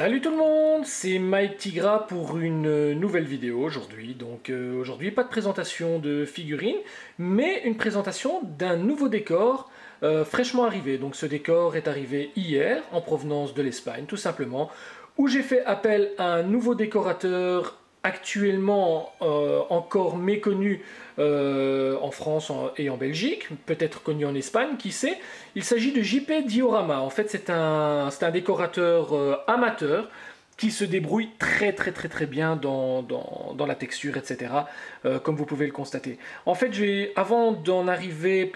Salut tout le monde, c'est Mike Tigra pour une nouvelle vidéo aujourd'hui. Donc aujourd'hui pas de présentation de figurines, mais une présentation d'un nouveau décor fraîchement arrivé. Donc ce décor est arrivé hier en provenance de l'Espagne tout simplement, où j'ai fait appel à un nouveau décorateur actuellement encore méconnu en France et en Belgique, peut-être connu en Espagne, qui sait. Il s'agit de JP Diorama. En fait, c'est un décorateur amateur qui se débrouille très bien dans la texture, etc., comme vous pouvez le constater. En fait, avant d'en arriver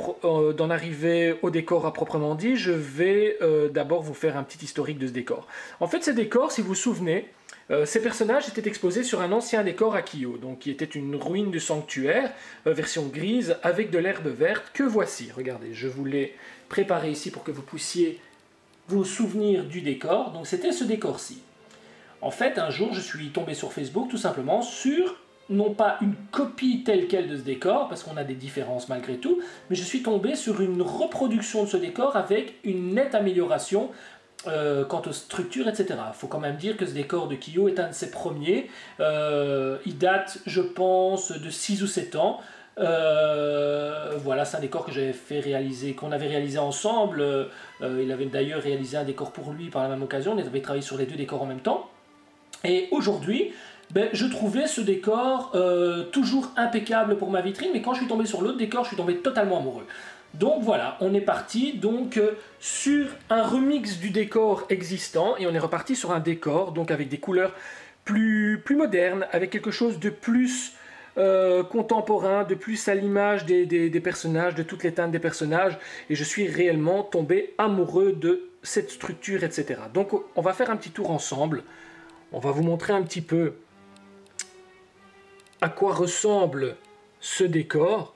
au décor à proprement dit, je vais d'abord vous faire un petit historique de ce décor. En fait, ce décor, si vous vous souvenez, ces personnages étaient exposés sur un ancien décor à Kiyo, donc qui était une ruine du sanctuaire, version grise, avec de l'herbe verte, que voici. Regardez, je vous l'ai préparé ici pour que vous puissiez vous souvenir du décor. Donc c'était ce décor-ci. En fait, un jour, je suis tombé sur Facebook, tout simplement, sur, non pas une copie telle quelle de ce décor, parce qu'on a des différences malgré tout, mais je suis tombé sur une reproduction de ce décor avec une nette amélioration quant aux structures, etc. Il faut quand même dire que ce décor de Kiyo est un de ses premiers. Il date, je pense, de 6 ou 7 ans. Voilà, c'est un décor que j'avais fait réaliser, qu'on avait réalisé ensemble. Il avait d'ailleurs réalisé un décor pour lui par la même occasion. On avait travaillé sur les deux décors en même temps. Et aujourd'hui, ben, je trouvais ce décor toujours impeccable pour ma vitrine, mais quand je suis tombé sur l'autre décor, je suis tombé totalement amoureux. Donc voilà, on est parti donc sur un remix du décor existant, et on est reparti sur un décor donc avec des couleurs plus modernes, avec quelque chose de plus contemporain, de plus à l'image des personnages, de toutes les teintes des personnages, et je suis réellement tombé amoureux de cette structure, etc. Donc on va faire un petit tour ensemble. On va vous montrer un petit peu à quoi ressemble ce décor.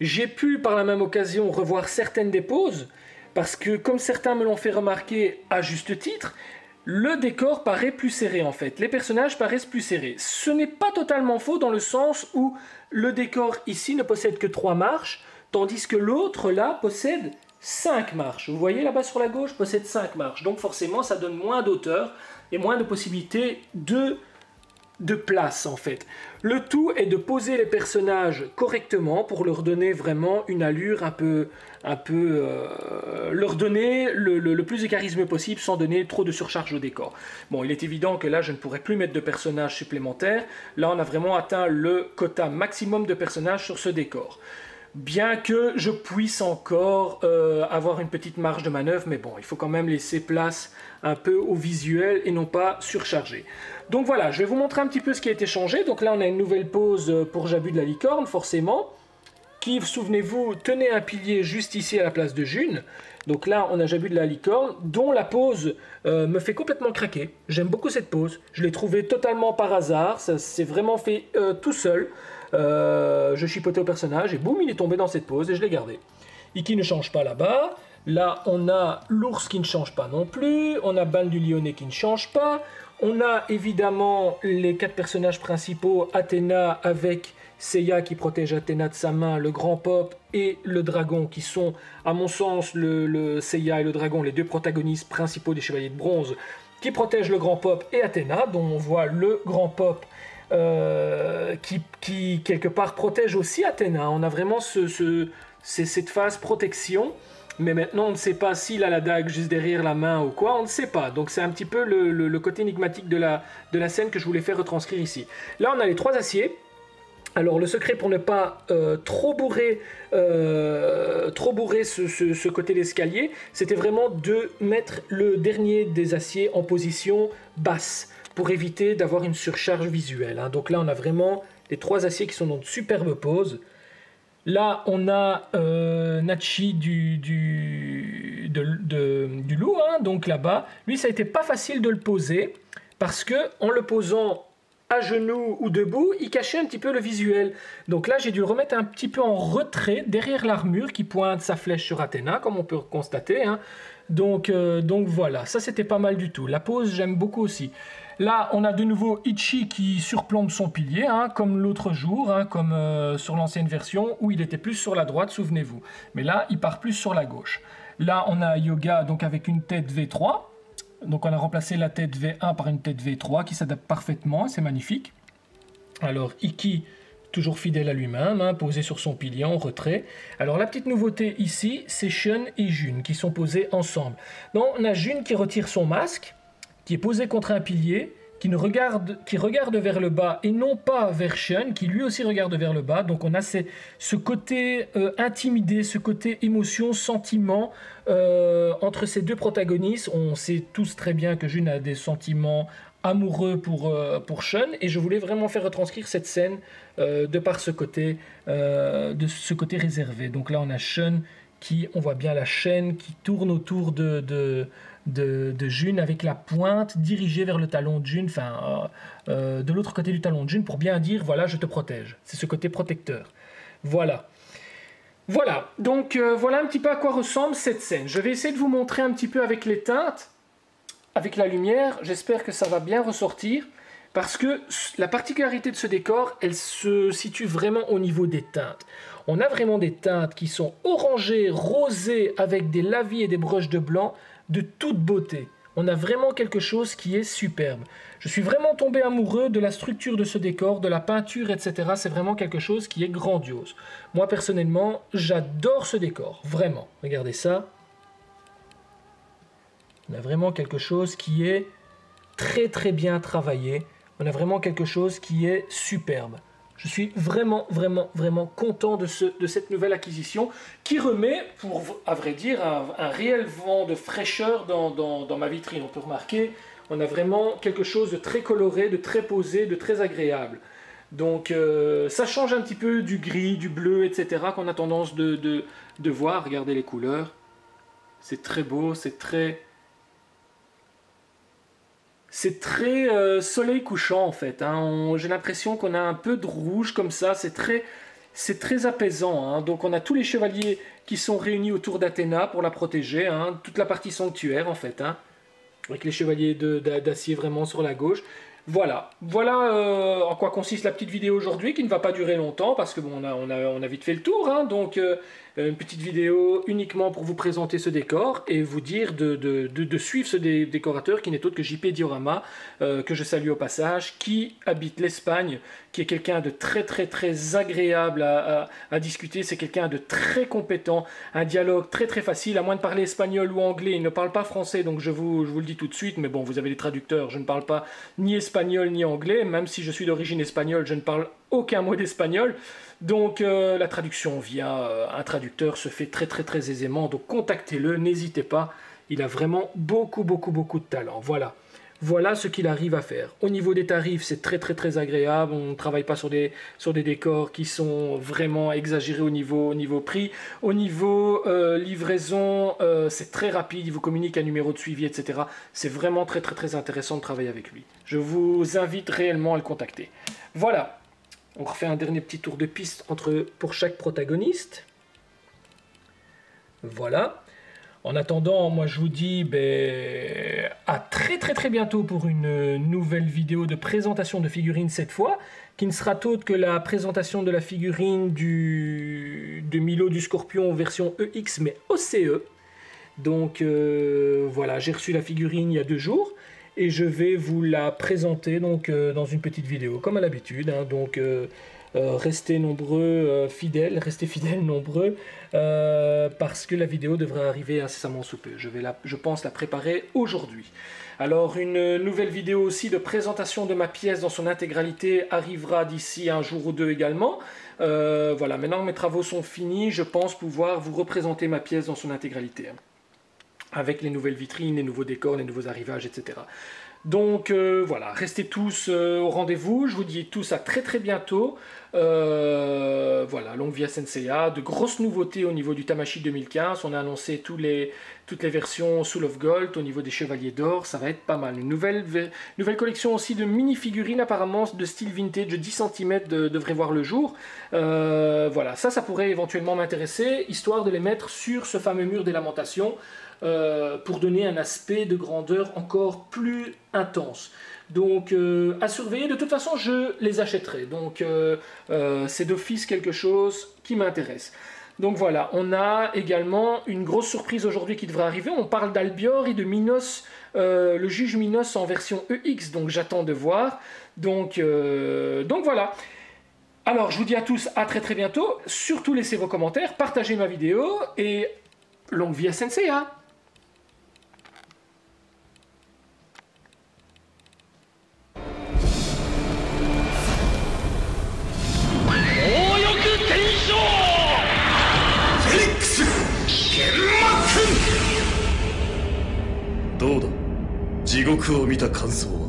J'ai pu par la même occasion revoir certaines des poses, parce que comme certains me l'ont fait remarquer à juste titre, le décor paraît plus serré en fait, les personnages paraissent plus serrés. Ce n'est pas totalement faux dans le sens où le décor ici ne possède que 3 marches, tandis que l'autre là possède 5 marches. Vous voyez là-bas sur la gauche, possède 5 marches, donc forcément ça donne moins d'auteur et moins de possibilités de place en fait. Le tout est de poser les personnages correctement pour leur donner vraiment une allure un peu leur donner le plus de charisme possible sans donner trop de surcharge au décor. Bon, il est évident que là je ne pourrais plus mettre de personnages supplémentaires. Là on a vraiment atteint le quota maximum de personnages sur ce décor. Bien que je puisse encore avoir une petite marge de manœuvre, mais bon, il faut quand même laisser place un peu au visuel et non pas surcharger. Donc voilà, je vais vous montrer un petit peu ce qui a été changé. Donc là, on a une nouvelle pose pour Jabu de la licorne, forcément, qui, souvenez-vous, tenait un pilier juste ici à la place de Jun. Donc là, on a Jabu de la licorne, dont la pose me fait complètement craquer. J'aime beaucoup cette pose. Je l'ai trouvée totalement par hasard. Ça s'est vraiment fait tout seul. Je chipotais au personnage et boum, il est tombé dans cette pose et je l'ai gardé. Ikki ne change pas là-bas. Là, on a l'ours qui ne change pas non plus. On a Ban du Lyonnais qui ne change pas. On a évidemment les 4 personnages principaux, Athéna avec Seiya qui protège Athéna de sa main, le grand pop et le dragon qui sont, à mon sens, le Seiya et le dragon, les 2 protagonistes principaux des Chevaliers de Bronze, qui protègent le grand pop et Athéna, dont on voit le grand pop qui quelque part protège aussi Athéna. On a vraiment cette phase protection. Mais maintenant, on ne sait pas s'il a la dague juste derrière la main ou quoi, on ne sait pas. Donc c'est un petit peu le côté énigmatique de la scène que je voulais faire retranscrire ici. Là, on a les 3 aciers. Alors le secret pour ne pas trop bourrer ce côté d'escalier, c'était vraiment de mettre le dernier des aciers en position basse, pour éviter d'avoir une surcharge visuelle, hein. Donc là, on a vraiment les 3 aciers qui sont dans de superbes poses. Là, on a Nachi du loup, hein, donc là-bas. Lui, ça a été pas facile de le poser, parce que en le posant à genoux ou debout, il cachait un petit peu le visuel. Donc là, j'ai dû le remettre un petit peu en retrait, derrière l'armure qui pointe sa flèche sur Athéna, comme on peut constater, hein. Donc voilà, ça c'était pas mal du tout. La pose, j'aime beaucoup aussi. Là, on a de nouveau Ichi qui surplombe son pilier, hein, comme l'autre jour, hein, comme sur l'ancienne version, où il était plus sur la droite, souvenez-vous. Mais là, il part plus sur la gauche. Là, on a Yoga donc avec une tête V3. Donc on a remplacé la tête V1 par une tête V3 qui s'adapte parfaitement, c'est magnifique. Alors Ikki, toujours fidèle à lui-même, hein, posé sur son pilier en retrait. Alors la petite nouveauté ici, c'est Shun et Jun qui sont posés ensemble. Donc on a Jun qui retire son masque, qui est posé contre un pilier, qui regarde vers le bas et non pas vers Shun, qui lui aussi regarde vers le bas. Donc on a ce côté intimidé, ce côté émotion, sentiment entre ces deux protagonistes. On sait tous très bien que Jun a des sentiments amoureux pour Shun, et je voulais vraiment faire retranscrire cette scène de ce côté réservé. Donc là on a Shun qui, on voit bien la chaîne qui tourne autour de Jun avec la pointe dirigée vers le talon de Jun, enfin de l'autre côté du talon de Jun, pour bien dire voilà je te protège, c'est ce côté protecteur. Voilà, donc voilà un petit peu à quoi ressemble cette scène. Je vais essayer de vous montrer un petit peu avec les teintes, avec la lumière, j'espère que ça va bien ressortir, parce que la particularité de ce décor, elle se situe vraiment au niveau des teintes. On a vraiment des teintes qui sont orangées, rosées, avec des lavis et des broches de blanc, de toute beauté. On a vraiment quelque chose qui est superbe. Je suis vraiment tombé amoureux de la structure de ce décor, de la peinture, etc. C'est vraiment quelque chose qui est grandiose. Moi, personnellement, j'adore ce décor, vraiment. Regardez ça. On a vraiment quelque chose qui est très très bien travaillé. On a vraiment quelque chose qui est superbe. Je suis vraiment content de cette nouvelle acquisition qui remet, à vrai dire, un réel vent de fraîcheur dans ma vitrine. On peut remarquer, on a vraiment quelque chose de très coloré, de très posé, de très agréable. Donc ça change un petit peu du gris, du bleu, etc. qu'on a tendance de voir. Regardez les couleurs. C'est très beau, c'est très... C'est très soleil couchant en fait, hein. J'ai l'impression qu'on a un peu de rouge comme ça, c'est très apaisant, hein. Donc on a tous les chevaliers qui sont réunis autour d'Athéna pour la protéger, hein. Toute la partie sanctuaire en fait, hein. Avec les chevaliers d'acier vraiment sur la gauche. Voilà en quoi consiste la petite vidéo aujourd'hui, qui ne va pas durer longtemps parce que bon, on a vite fait le tour, hein. Donc une petite vidéo uniquement pour vous présenter ce décor et vous dire de suivre ce décorateur qui n'est autre que JP Diorama, que je salue au passage, qui habite l'Espagne, qui est quelqu'un de très agréable à discuter. C'est quelqu'un de très compétent, un dialogue très facile, à moins de parler espagnol ou anglais. Il ne parle pas français, donc je vous le dis tout de suite, mais bon, vous avez les traducteurs. Je ne parle pas ni espagnol ni anglais, même si je suis d'origine espagnole, je ne parle aucun mot d'espagnol. Donc la traduction via un traducteur se fait très aisément, donc contactez-le, n'hésitez pas, il a vraiment beaucoup de talent. Voilà ce qu'il arrive à faire. Au niveau des tarifs, c'est très agréable. On ne travaille pas sur des décors qui sont vraiment exagérés au niveau prix. Au niveau livraison, c'est très rapide. Il vous communique un numéro de suivi, etc. C'est vraiment très intéressant de travailler avec lui. Je vous invite réellement à le contacter. Voilà. On refait un dernier petit tour de piste pour chaque protagoniste. Voilà. En attendant, moi je vous dis à très bientôt pour une nouvelle vidéo de présentation de figurines, cette fois, qui ne sera autre que la présentation de la figurine de Milo du Scorpion version EX, mais OCE. Donc voilà, j'ai reçu la figurine il y a 2 jours et je vais vous la présenter donc, dans une petite vidéo, comme à l'habitude, hein. Donc... restez nombreux, fidèles, parce que la vidéo devrait arriver incessamment sous peu. Je pense la préparer aujourd'hui. Alors une nouvelle vidéo aussi de présentation de ma pièce dans son intégralité arrivera d'ici un jour ou 2 également. Voilà, maintenant que mes travaux sont finis, je pense pouvoir vous représenter ma pièce dans son intégralité, hein, avec les nouvelles vitrines, les nouveaux décors, les nouveaux arrivages, etc. Donc voilà, restez tous au rendez-vous, je vous dis tous à très bientôt. Voilà, longue vie à Saint Seiya, de grosses nouveautés au niveau du Tamashi 2015, on a annoncé toutes les versions Soul of Gold, au niveau des Chevaliers d'Or, ça va être pas mal. Une nouvelle collection aussi de mini-figurines apparemment de style vintage, 10 cm devrait voir le jour. Voilà, ça pourrait éventuellement m'intéresser, histoire de les mettre sur ce fameux mur des lamentations, pour donner un aspect de grandeur encore plus intense. Donc à surveiller, de toute façon je les achèterai, donc c'est d'office quelque chose qui m'intéresse. Donc voilà, on a également une grosse surprise aujourd'hui qui devrait arriver. On parle d'Albior et de Minos, le juge Minos en version EX, donc j'attends de voir. Donc voilà. Alors je vous dis à tous à très bientôt. Surtout laissez vos commentaires, partagez ma vidéo et longue vie à Saint Seiya. Did you see the